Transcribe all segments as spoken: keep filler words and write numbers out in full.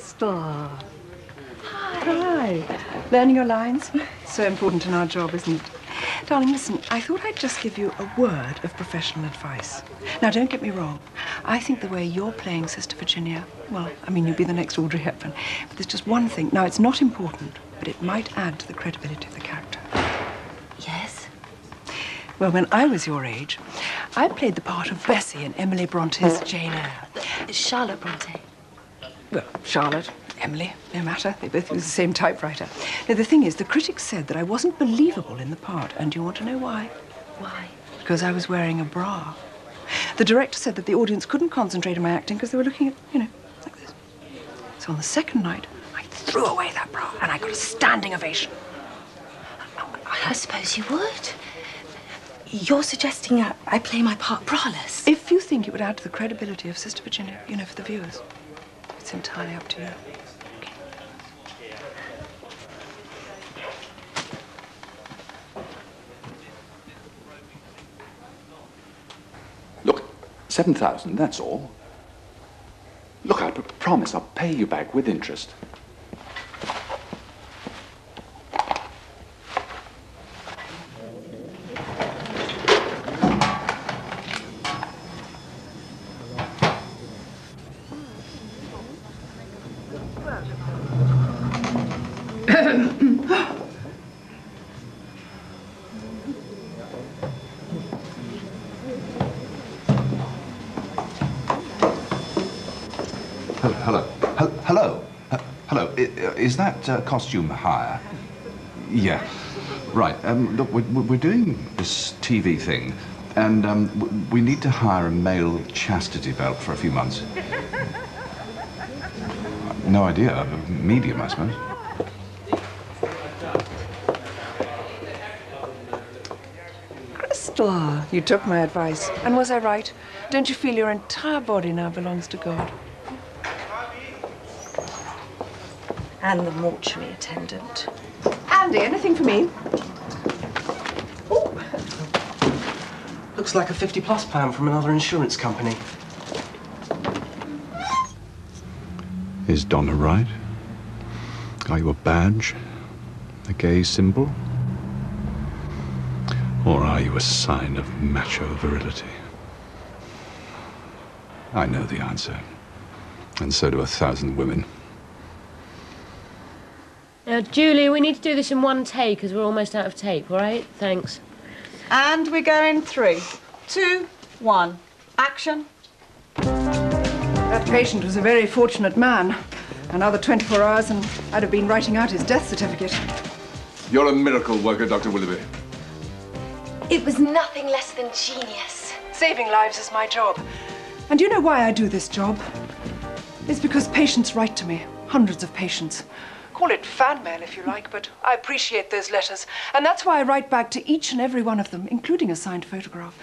Crystal. Hi. Hi. Learning your lines? So important in our job, isn't it? Darling, listen, I thought I'd just give you a word of professional advice. Now, don't get me wrong. I think the way you're playing Sister Virginia, well, I mean, you'll be the next Audrey Hepburn. But there's just one thing. Now, it's not important, but it might add to the credibility of the character. Yes? Well, when I was your age, I played the part of Bessie in Emily Bronte's Jane Eyre. Charlotte Bronte. Well, Charlotte, Emily, no matter. They both use the same typewriter. Now, the thing is, the critics said that I wasn't believable in the part. And do you want to know why? Why? Because I was wearing a bra. The director said that the audience couldn't concentrate on my acting because they were looking at, you know, like this. So on the second night, I threw away that bra and I got a standing ovation. I suppose you would. You're suggesting I, I play my part braless? If you think it would add to the credibility of Sister Virginia, you know, for the viewers, it's entirely up to you. Okay. Look, seven thousand, that's all. Look, I promise I'll pay you back with interest. Hello, hello, hello, hello. Is that uh, costume hire? Yeah, right. Um, look, we're, we're doing this T V thing, and um, we need to hire a male chastity belt for a few months. No idea. Medium, I suppose. Crystal, you took my advice, and was I right? Don't you feel your entire body now belongs to God? And the mortuary attendant. Andy, anything for me? Ooh. Looks like a fifty plus plan from another insurance company. Is Donna right? Are you a badge? A gay symbol? Or are you a sign of macho virility? I know the answer. And so do a thousand women. Now, Julie, we need to do this in one take because we're almost out of tape, all right? Thanks. And we go in three, two, one. Action. That patient was a very fortunate man. Another twenty-four hours and I'd have been writing out his death certificate. You're a miracle worker, Doctor Willoughby. It was nothing less than genius. Saving lives is my job. And you know why I do this job? It's because patients write to me, hundreds of patients. Call it fan mail if you like, but I appreciate those letters. And that's why I write back to each and every one of them, including a signed photograph.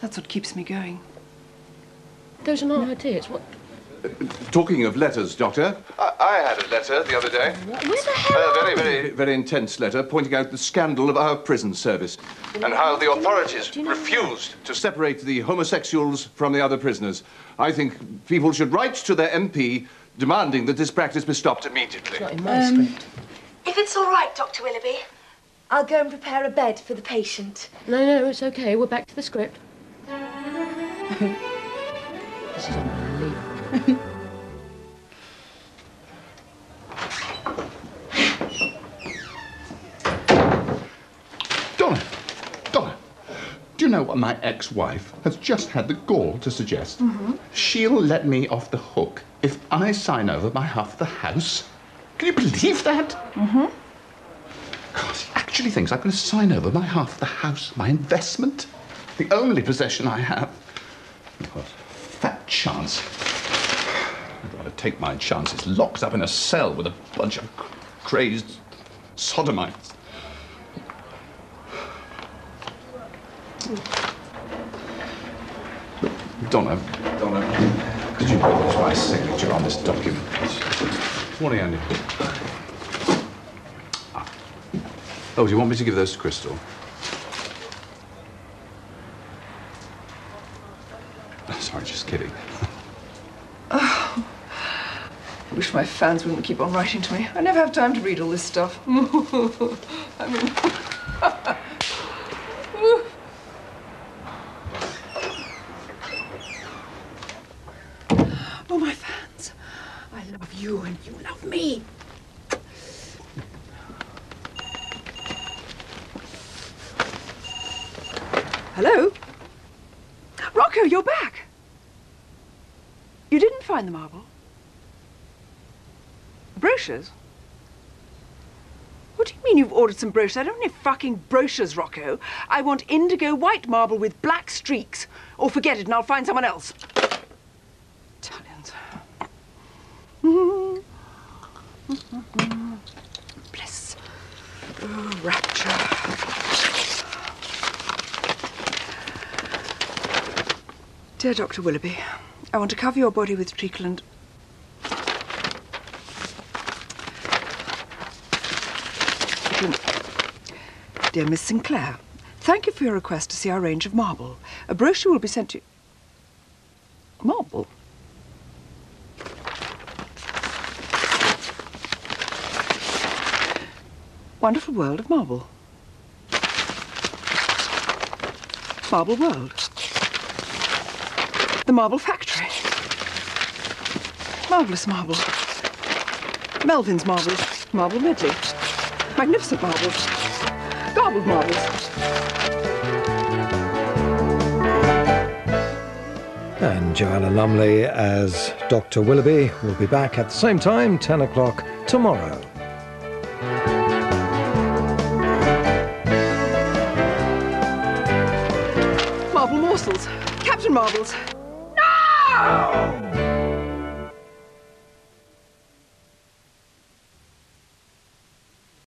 That's what keeps me going. Those are not her tears. What? Uh, talking of letters, Doctor, I, I had a letter the other day. What? Where the hell A uh, very, very, very intense letter pointing out the scandal of our prison service and how the authorities you know, refused to separate the homosexuals from the other prisoners. I think people should write to their M P demanding that this practice be stopped immediately. Not in my um, script. If it's all right, Doctor Willoughby, I'll go and prepare a bed for the patient. No, no, it's okay. We're back to the script. This is unbelievable. Donna, Donna, do you know what my ex-wife has just had the gall to suggest? Mm-hmm. She'll let me off the hook if I sign over my half of the house. Can you believe that? Mm-hmm. God, he actually thinks I'm going to sign over my half of the house, my investment, the only possession I have. What a fat chance. I'd rather take my chances locked up in a cell with a bunch of crazed sodomites. Donna, Donna. Could you put my signature on this document? Morning, Andy. Ah. Oh, do you want me to give those to Crystal? Sorry, just kidding. Oh. wish my fans wouldn't keep on writing to me. I never have time to read all this stuff. I mean... Oh, my fans. I love you and you love me. Hello? Rocco, you're back. You didn't find the marble? Brochures? What do you mean you've ordered some brochures? I don't need fucking brochures, Rocco. I want indigo white marble with black streaks. Or forget it and I'll find someone else. Italians. Bliss. Oh, rapture. Dear Doctor Willoughby, I want to cover your body with treacle and... Dear Miss Sinclair, thank you for your request to see our range of marble. A brochure will be sent to you... Marble? Wonderful world of marble. Marble world. The marble factory. Marvellous marble. Melvin's marble. Marble medley. Magnificent marbles. Gobbled marbles. And Joanna Lumley as Doctor Willoughby will be back at the same time, ten o'clock tomorrow. Marble morsels. Captain Marbles. No!